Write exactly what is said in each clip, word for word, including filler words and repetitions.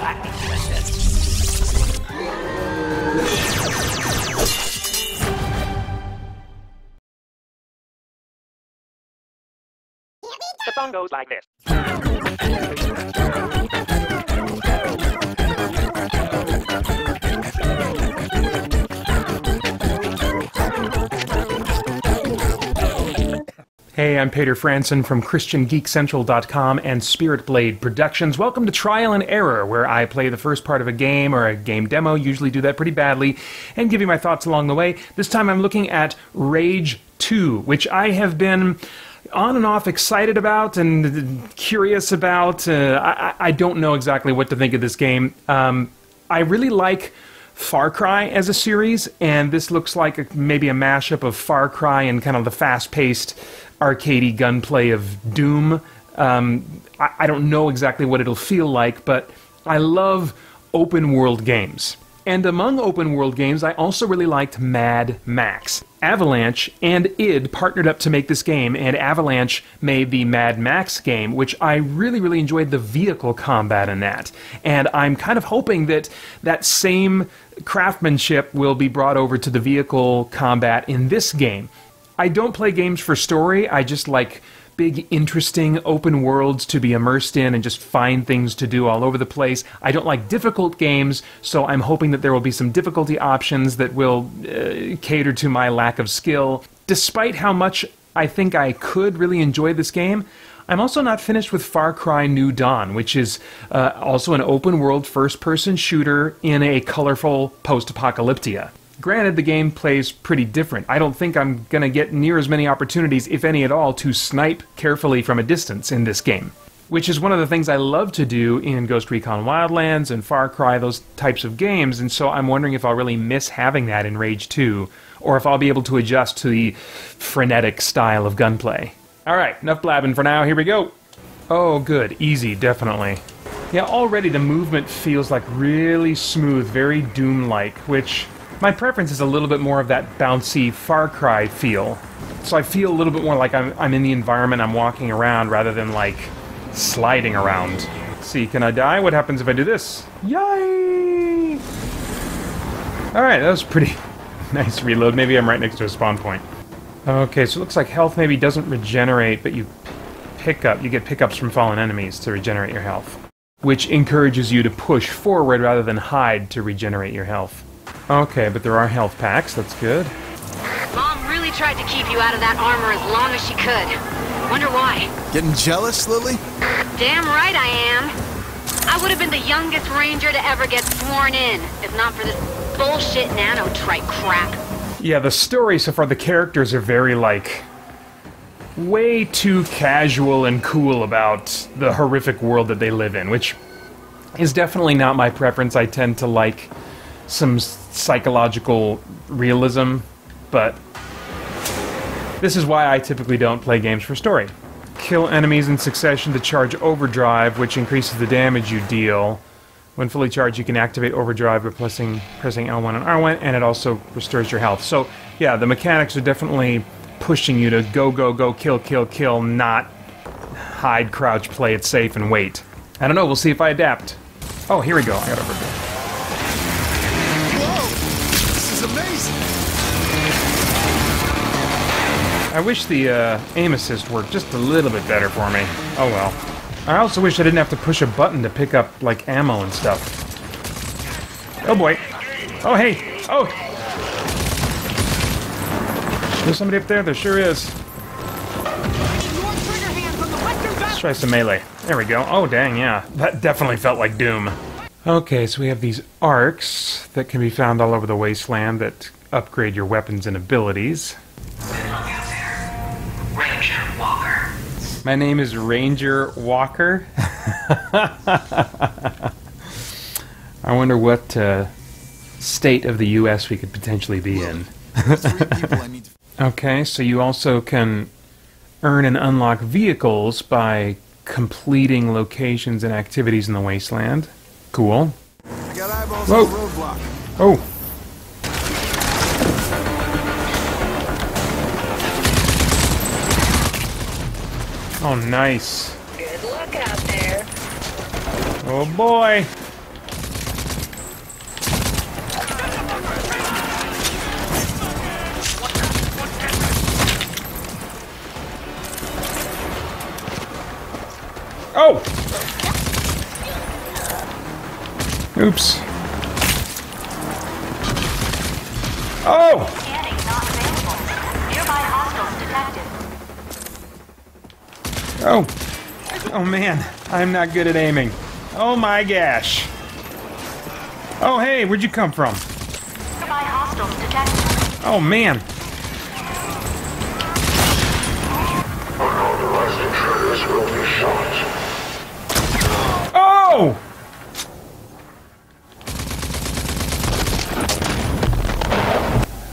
I'm not interested. The song goes like this. Hey, I'm Peter Franson from Christian Geek Central dot com and Spiritblade Productions. Welcome to Trial and Error, where I play the first part of a game or a game demo, usually do that pretty badly, and give you my thoughts along the way. This time I'm looking at Rage two, which I have been on and off excited about and curious about. Uh, I, I don't know exactly what to think of this game. Um, I really like Far Cry as a series, and this looks like a, maybe a mashup of Far Cry and kind of the fast-paced, arcadey gunplay of Doom. Um, I, I don't know exactly what it'll feel like, but I love open-world games. And among open-world games, I also really liked Mad Max. Avalanche and Id partnered up to make this game, and Avalanche made the Mad Max game, which I really, really enjoyed the vehicle combat in that. And I'm kind of hoping that that same craftsmanship will be brought over to the vehicle combat in this game. I don't play games for story, I just like big, interesting open worlds to be immersed in and just find things to do all over the place. I don't like difficult games, so I'm hoping that there will be some difficulty options that will uh, cater to my lack of skill. Despite how much I think I could really enjoy this game, I'm also not finished with Far Cry New Dawn, which is uh, also an open-world first-person shooter in a colorful post-apocalyptia. Granted, the game plays pretty different. I don't think I'm going to get near as many opportunities, if any at all, to snipe carefully from a distance in this game, which is one of the things I love to do in Ghost Recon Wildlands and Far Cry, those types of games, and so I'm wondering if I'll really miss having that in Rage two, or if I'll be able to adjust to the frenetic style of gunplay. Alright, enough blabbing for now, here we go! Oh good, easy, definitely. Yeah, already the movement feels like really smooth, very Doom-like, which... my preference is a little bit more of that bouncy Far Cry feel. So I feel a little bit more like I'm, I'm in the environment, I'm walking around, rather than, like, sliding around. Let's see, can I die? What happens if I do this? Yay! Alright, that was pretty nice reload. Maybe I'm right next to a spawn point. Okay, so it looks like health maybe doesn't regenerate, but you pick up, you get pickups from fallen enemies to regenerate your health, which encourages you to push forward rather than hide to regenerate your health. Okay, but there are health packs, that's good. Mom really tried to keep you out of that armor as long as she could. Wonder why? Getting jealous, Lily? Damn right I am. I would have been the youngest ranger to ever get sworn in, if not for this bullshit nanotrite crap. Yeah, the story so far, the characters are very, like, way too casual and cool about the horrific world that they live in, which is definitely not my preference. I tend to like some psychological realism, but this is why I typically don't play games for story. Kill enemies in succession to charge overdrive, which increases the damage you deal. When fully charged, you can activate overdrive by pressing, pressing L one and R one, and it also restores your health. So, yeah, the mechanics are definitely pushing you to go, go, go, kill, kill, kill, not hide, crouch, play it safe, and wait. I don't know, we'll see if I adapt. Oh, here we go, I got over here. I wish the uh, aim assist worked just a little bit better for me. Oh well. I also wish I didn't have to push a button to pick up, like, ammo and stuff. Oh boy. Oh hey! Oh! There's somebody up there? There sure is. Let's try some melee. There we go. Oh dang, yeah. That definitely felt like Doom. Okay, so we have these arcs that can be found all over the wasteland that upgrade your weapons and abilities. My name is Ranger Walker. I wonder what uh, state of the U S we could potentially be in. Okay, so you also can earn and unlock vehicles by completing locations and activities in the wasteland. Cool. I got eyeballs on the roadblock. Oh. Oh, nice. Good luck out there. Oh, boy. Oh! Oops. Oh! Scanning not available. Nearby hostiles detected. Oh. Oh man, I'm not good at aiming. Oh my gosh. Oh hey, where'd you come from? Nearby hostiles detected. Oh man. Unauthorized intruders will be shot. Oh!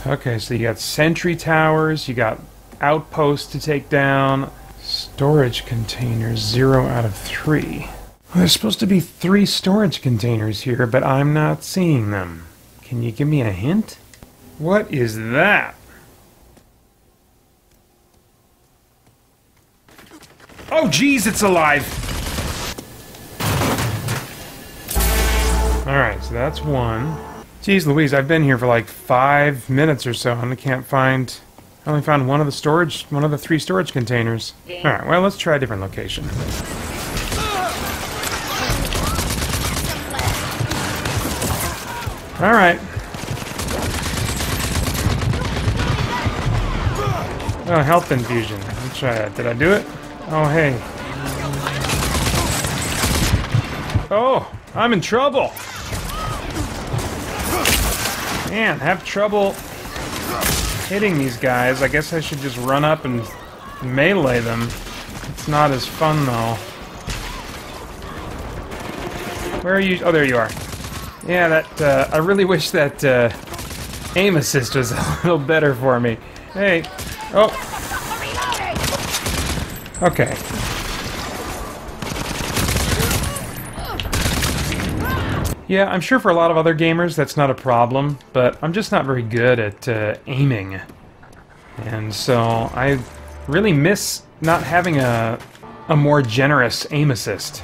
Okay, so you got sentry towers, you got outposts to take down, storage containers, zero out of three. Well, there's supposed to be three storage containers here, but I'm not seeing them. Can you give me a hint? What is that? Oh geez, it's alive! Alright, so that's one. Jeez Louise, I've been here for like five minutes or so and I can't find... I only found one of the storage... one of the three storage containers. Alright, well let's try a different location. Alright. Oh, health infusion. Let's try that. Did I do it? Oh, hey. Oh! I'm in trouble! Man, I have trouble hitting these guys. I guess I should just run up and melee them. It's not as fun, though. Where are you? Oh, there you are. Yeah, that, uh, I really wish that, uh, aim assist was a little better for me. Hey. Oh. Okay. Yeah, I'm sure for a lot of other gamers that's not a problem, but I'm just not very good at uh, aiming. And so I really miss not having a, a more generous aim assist.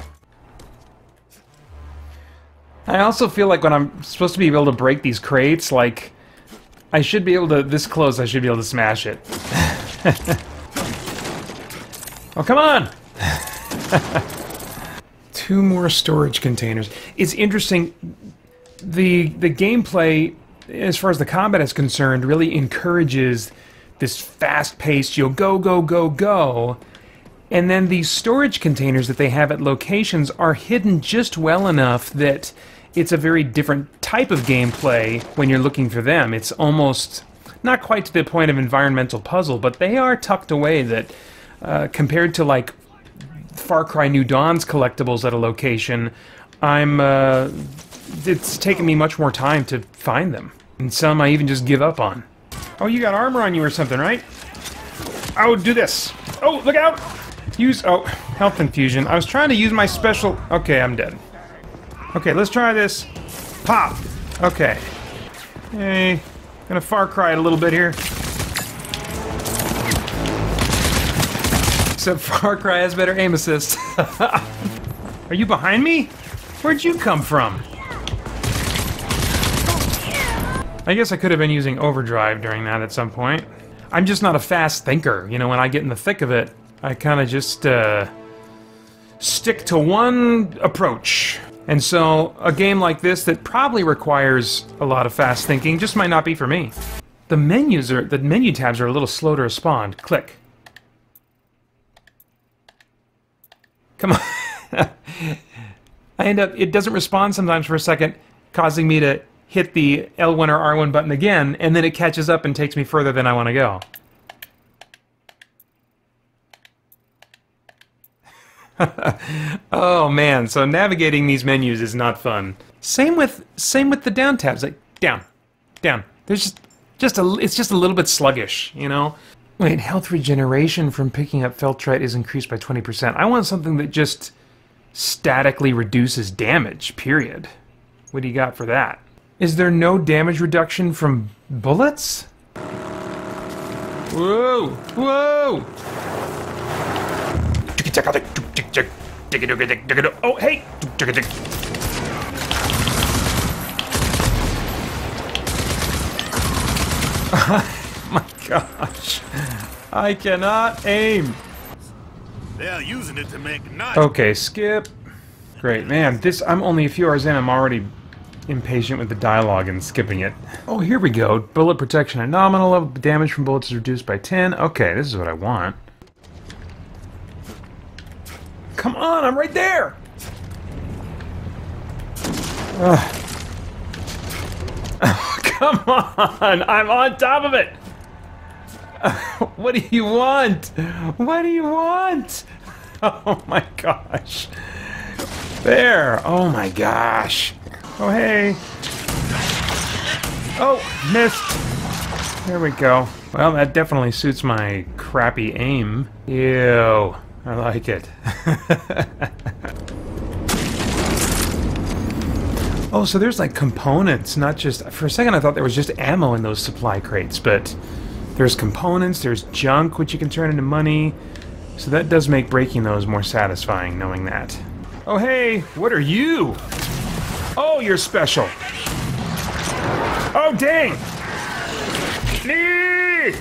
I also feel like when I'm supposed to be able to break these crates, like, I should be able to, this close, I should be able to smash it. Oh, come on! Two more storage containers. It's interesting, the the gameplay, as far as the combat is concerned, really encourages this fast-paced, you'll go, go, go, go, and then these storage containers that they have at locations are hidden just well enough that it's a very different type of gameplay when you're looking for them. It's almost, not quite to the point of environmental puzzle, but they are tucked away that, uh, compared to like Far Cry New Dawn's collectibles at a location, I'm, uh, it's taken me much more time to find them. And some I even just give up on. Oh, you got armor on you or something, right? Oh, do this. Oh, look out! Use, oh, health infusion. I was trying to use my special... Okay, I'm dead. Okay, let's try this. Pop! Okay. Hey, gonna Far Cry it a little bit here. Except Far Cry has better aim assist. Are you behind me? Where'd you come from? I guess I could have been using overdrive during that at some point. I'm just not a fast thinker. You know, when I get in the thick of it, I kind of just uh, stick to one approach. And so, a game like this that probably requires a lot of fast thinking just might not be for me. The menus are, the menu tabs are a little slow to respond. Click. Come on. I end up, it doesn't respond sometimes for a second, causing me to hit the L one or R one button again, and then it catches up and takes me further than I want to go. Oh man, so navigating these menus is not fun. Same with same with the down tabs, like down, down. There's just just a it's just a little bit sluggish, you know? Wait, health regeneration from picking up Feltrite is increased by twenty percent. I want something that just statically reduces damage, period. What do you got for that? Is there no damage reduction from bullets? Whoa! Whoa! Oh, hey! Oh my gosh. I cannot aim. They're using it to make knives. Okay, skip. Great, man. This I'm only a few hours in. I'm already impatient with the dialogue and skipping it. Oh, here we go. Bullet protection at nominal level. Damage from bullets is reduced by ten. Okay, this is what I want. Come on, I'm right there! Ugh. Come on! I'm on top of it! What do you want? What do you want? Oh my gosh. There! Oh my gosh. Oh, hey. Oh, missed. There we go. Well, that definitely suits my crappy aim. Ew. I like it. Oh, so there's like components, not just... For a second I thought there was just ammo in those supply crates, but there's components, there's junk which you can turn into money. So that does make breaking those more satisfying, knowing that. Oh, hey, what are you? Oh, you're special. Oh, dang. Nee!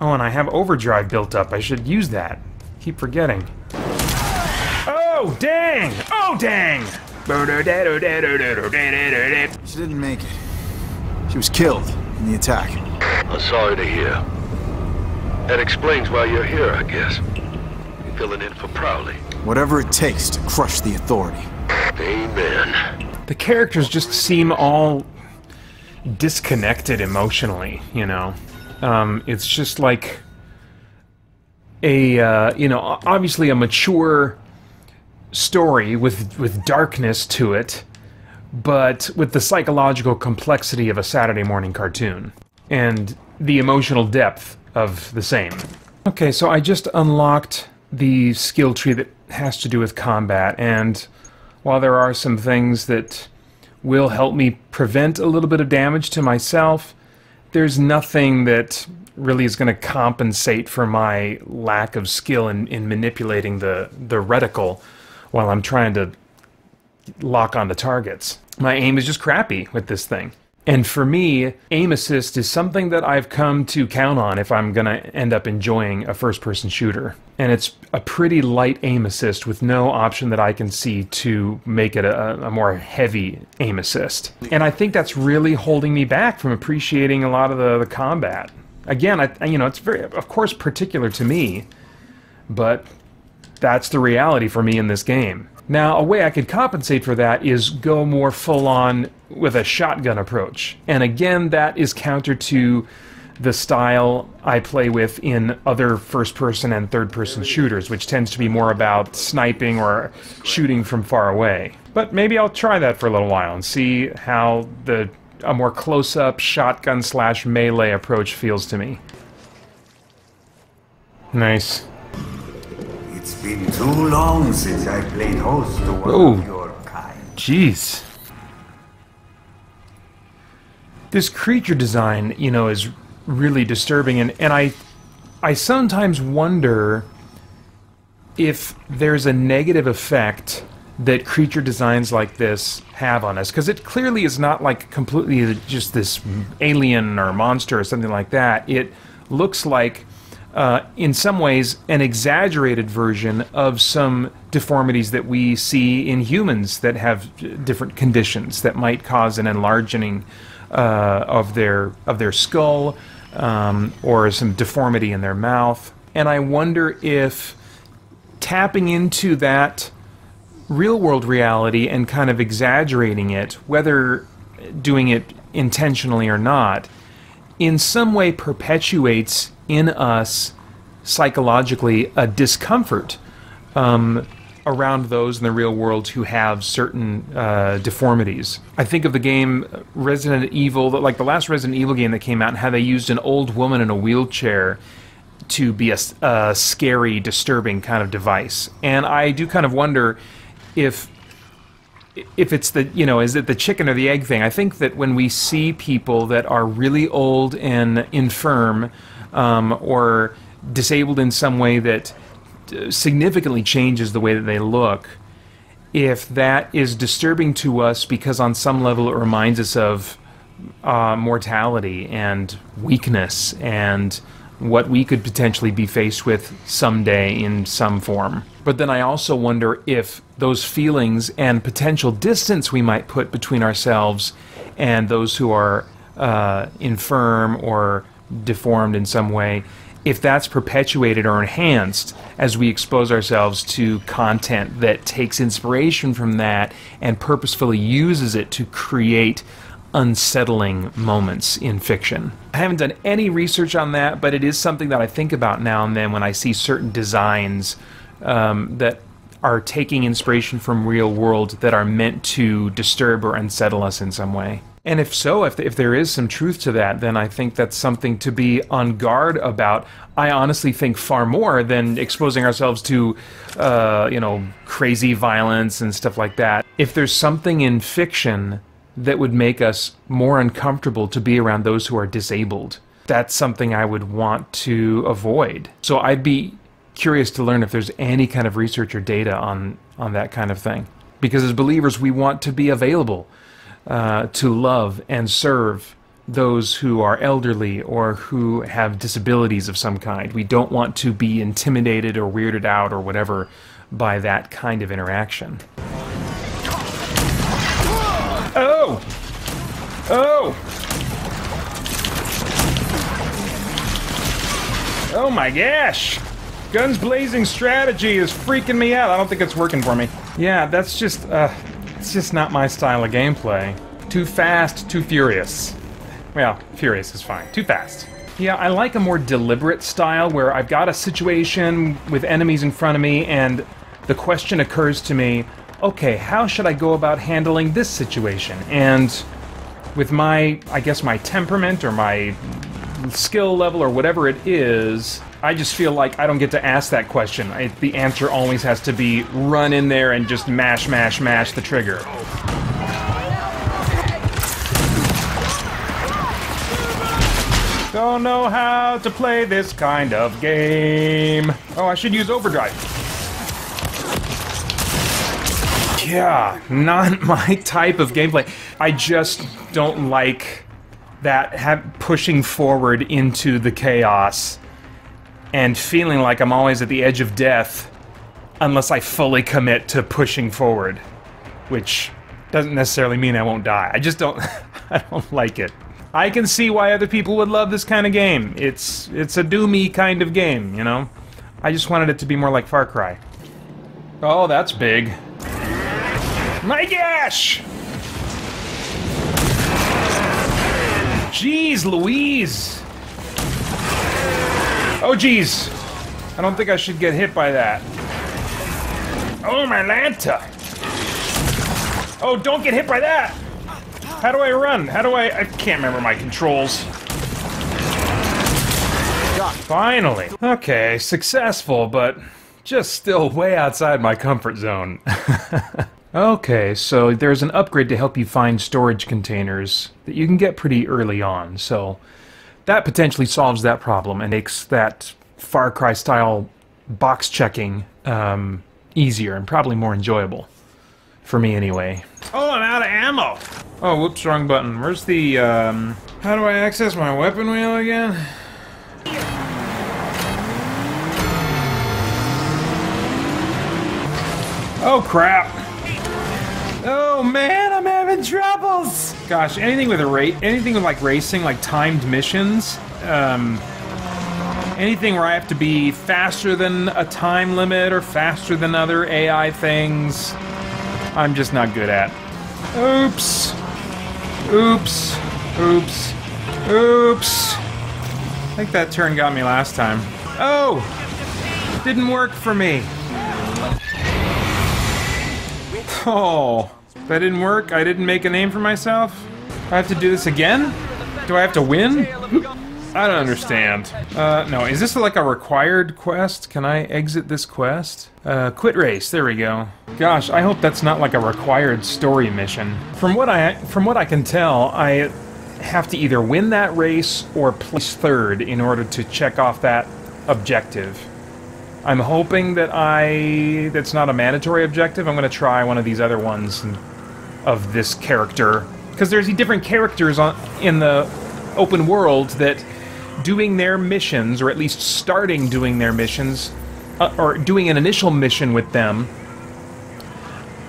Oh, and I have overdrive built up. I should use that. Keep forgetting. Oh, dang! Oh, dang! She didn't make it. She was killed in the attack. I'm sorry to hear. That explains why you're here, I guess. You're filling in for Prowley. Whatever it takes to crush the authority. Amen. The characters just seem all disconnected emotionally, you know. Um, it's just like... A, uh, you know, obviously a mature story with, with darkness to it, but with the psychological complexity of a Saturday morning cartoon. And the emotional depth of the same. Okay, so I just unlocked the skill tree that has to do with combat, and while there are some things that will help me prevent a little bit of damage to myself, there's nothing that really is going to compensate for my lack of skill in, in manipulating the, the reticle while I'm trying to lock on the targets. My aim is just crappy with this thing. And for me, aim assist is something that I've come to count on if I'm going to end up enjoying a first-person shooter. And it's a pretty light aim assist with no option that I can see to make it a, a more heavy aim assist. And I think that's really holding me back from appreciating a lot of the, the combat. Again, I, you know, it's very, of course, particular to me, but that's the reality for me in this game. Now, a way I could compensate for that is go more full-on with a shotgun approach. And again, that is counter to the style I play with in other first-person and third-person shooters, which tends to be more about sniping or shooting from far away. But maybe I'll try that for a little while and see how the... a more close-up shotgun slash melee approach feels to me. Nice. It's been too long since I played host to one oh. of your kind. Jeez. This creature design, you know, is really disturbing, and, and I, I sometimes wonder if there's a negative effect that creature designs like this have on us, because it clearly is not like completely just this alien or monster or something like that. It looks like, uh, in some ways, an exaggerated version of some deformities that we see in humans that have different conditions that might cause an enlarging uh, of their of their skull um, or some deformity in their mouth. And I wonder if tapping into that real-world reality and kind of exaggerating it, whether doing it intentionally or not, in some way perpetuates in us psychologically a discomfort um, around those in the real world who have certain uh, deformities. I think of the game Resident Evil, like the last Resident Evil game that came out, and how they used an old woman in a wheelchair to be a, a scary, disturbing kind of device. And I do kind of wonder if if it's the, you know, is it the chicken or the egg thing? I think that when we see people that are really old and infirm um, or disabled in some way that significantly changes the way that they look, if that is disturbing to us because on some level it reminds us of uh, mortality and weakness and what we could potentially be faced with someday in some form. But then I also wonder if those feelings and potential distance we might put between ourselves and those who are uh, infirm or deformed in some way, if that's perpetuated or enhanced as we expose ourselves to content that takes inspiration from that and purposefully uses it to create unsettling moments in fiction. I haven't done any research on that, but it is something that I think about now and then when I see certain designs um, that are taking inspiration from real world that are meant to disturb or unsettle us in some way. And if so, if, if there is some truth to that, then I think that's something to be on guard about. I honestly think far more than exposing ourselves to, uh, you know, crazy violence and stuff like that. If there's something in fiction that would make us more uncomfortable to be around those who are disabled, that's something I would want to avoid. So I'd be curious to learn if there's any kind of research or data on, on that kind of thing. Because as believers, we want to be available Uh, to love and serve those who are elderly or who have disabilities of some kind. We don't want to be intimidated or weirded out or whatever by that kind of interaction. Oh! Oh! Oh my gosh! Guns blazing strategy is freaking me out. I don't think it's working for me. Yeah, that's just, uh... it's just not my style of gameplay. Too fast, too furious. Well, furious is fine. Too fast. Yeah, I like a more deliberate style where I've got a situation with enemies in front of me and the question occurs to me, okay, how should I go about handling this situation? And with my, I guess my temperament or my skill level or whatever it is, I just feel like I don't get to ask that question. I, the answer always has to be run in there and just mash, mash, mash the trigger. Don't know how to play this kind of game. Oh, I should use overdrive. Yeah, not my type of gameplay. I just don't like that ha- pushing forward into the chaos and feeling like I'm always at the edge of death unless I fully commit to pushing forward, which doesn't necessarily mean I won't die. I just don't I don't like it. I can see why other people would love this kind of game. It's it's a Doomy kind of game, you know? I just wanted it to be more like Far Cry. Oh, that's big. My gosh! Jeez Louise! Oh geez, I don't think I should get hit by that. Oh my lanta! Oh, don't get hit by that! How do I run? How do I... I can't remember my controls. Finally! Okay, successful, but just still way outside my comfort zone. Okay, so there's an upgrade to help you find storage containers that you can get pretty early on, so that potentially solves that problem and makes that Far Cry style box checking um, easier and probably more enjoyable. For me anyway. Oh, I'm out of ammo! Oh, whoops, wrong button. Where's the, um... how do I access my weapon wheel again? Oh, crap! Oh, man, I'm having troubles! Gosh, anything with a rate, anything with like racing, like timed missions, um, anything where I have to be faster than a time limit or faster than other A I things, I'm just not good at. Oops! Oops! Oops! Oops! I think that turn got me last time. Oh! Didn't work for me. Oh, that didn't work? I didn't make a name for myself? I have to do this again? Do I have to win? I don't understand. Uh, no, is this like a required quest? Can I exit this quest? Uh, quit race, there we go. Gosh, I hope that's not like a required story mission. From what I, from what I can tell, I have to either win that race or place third in order to check off that objective. I'm hoping that I... that's not a mandatory objective. I'm gonna try one of these other ones of this character. Because there's different characters on, in the open world that doing their missions, or at least starting doing their missions, uh, or doing an initial mission with them,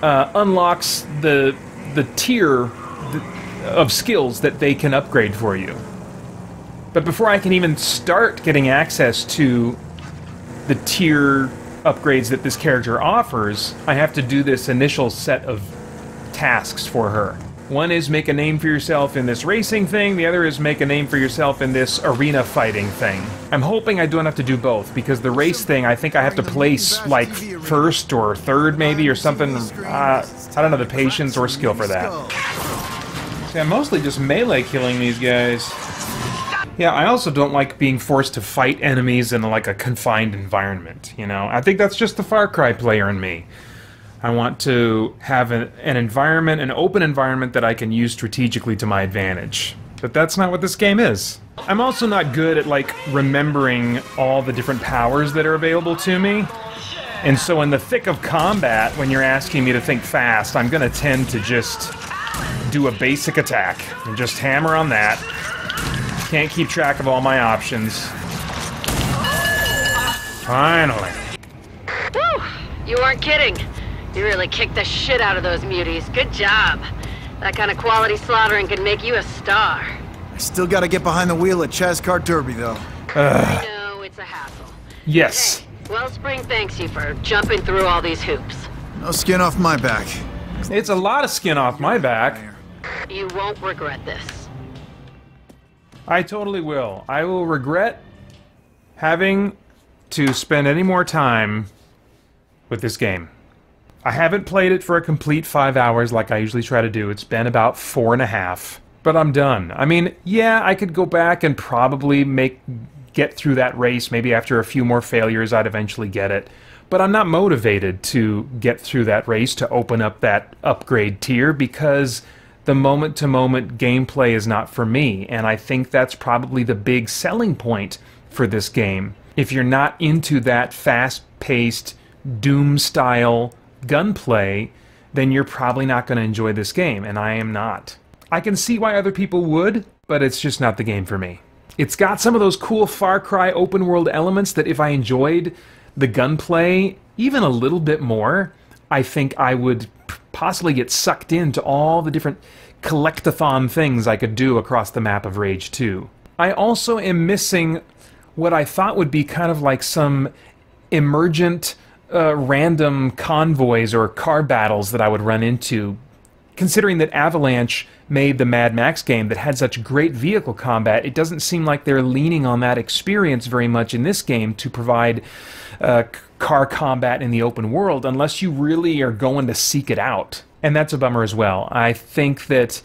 uh, unlocks the the tier of skills that they can upgrade for you. But before I can even start getting access to the tier upgrades that this character offers, I have to do this initial set of tasks for her. One is make a name for yourself in this racing thing, the other is make a name for yourself in this arena fighting thing. I'm hoping I don't have to do both, because the race thing, I think I have to place like first or third maybe or something. Uh, I don't have the patience or skill for that. See, I'm mostly just melee killing these guys. Yeah, I also don't like being forced to fight enemies in like a confined environment, you know? I think that's just the Far Cry player in me. I want to have an, an environment, an open environment that I can use strategically to my advantage. But that's not what this game is. I'm also not good at like remembering all the different powers that are available to me. And so in the thick of combat, when you're asking me to think fast, I'm gonna tend to just do a basic attack and just hammer on that. Can't keep track of all my options. Finally. Whew, you weren't kidding. You really kicked the shit out of those muties. Good job. That kind of quality slaughtering could make you a star. I still gotta get behind the wheel at Chazkar Derby, though. Uh, I know, it's a hassle. Yes. Hey, Wellspring thanks you for jumping through all these hoops. No skin off my back. It's a lot of skin off my back. You won't regret this. I totally will. I will regret having to spend any more time with this game. I haven't played it for a complete five hours like I usually try to do. It's been about four and a half, but I'm done. I mean, yeah, I could go back and probably make get through that race. Maybe after a few more failures, I'd eventually get it. But I'm not motivated to get through that race to open up that upgrade tier because the moment-to-moment gameplay is not for me, and I think that's probably the big selling point for this game. If you're not into that fast-paced, Doom-style gunplay, then you're probably not going to enjoy this game, and I am not. I can see why other people would, but it's just not the game for me. It's got some of those cool Far Cry open-world elements that if I enjoyed the gunplay even a little bit more, I think I would possibly get sucked into all the different collect-a-thon things I could do across the map of Rage two. I also am missing what I thought would be kind of like some emergent uh, random convoys or car battles that I would run into, considering that Avalanche made the Mad Max game that had such great vehicle combat. It doesn't seem like they're leaning on that experience very much in this game to provide uh, car combat in the open world unless you really are going to seek it out. And that's a bummer as well. I think that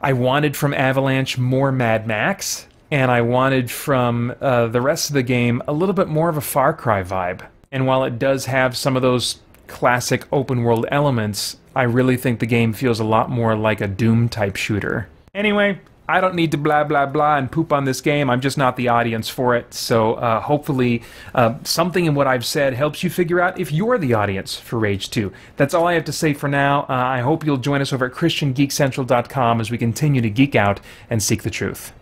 I wanted from Avalanche more Mad Max, and I wanted from uh, the rest of the game a little bit more of a Far Cry vibe. And while it does have some of those classic open world elements, I really think the game feels a lot more like a Doom-type shooter. Anyway, I don't need to blah blah blah and poop on this game. I'm just not the audience for it, so uh, hopefully uh, something in what I've said helps you figure out if you're the audience for Rage two. That's all I have to say for now. Uh, I hope you'll join us over at Christian Geek Central dot com as we continue to geek out and seek the truth.